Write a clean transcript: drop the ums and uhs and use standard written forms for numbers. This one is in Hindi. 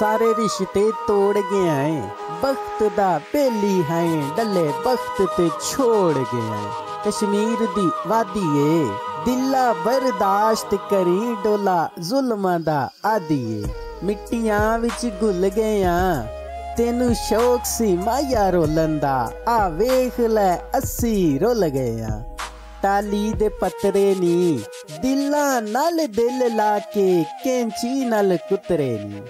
सारे रिश्ते तोड़ गया है, बख्त दा बेली है डले बख्त ते छोड़ गया है। कश्मीर दी वादी है दिला बर्दाश्त करी डोला जुल्मा दा आदि है। मिट्टियां विच घुल गया तेनू शौक सी माया रोलन दा आ वेख लै अस्सी रोल गया। टाली दे पत्तरे नी दिला नाल दिल ला के कैंची नाल कुतरे नी।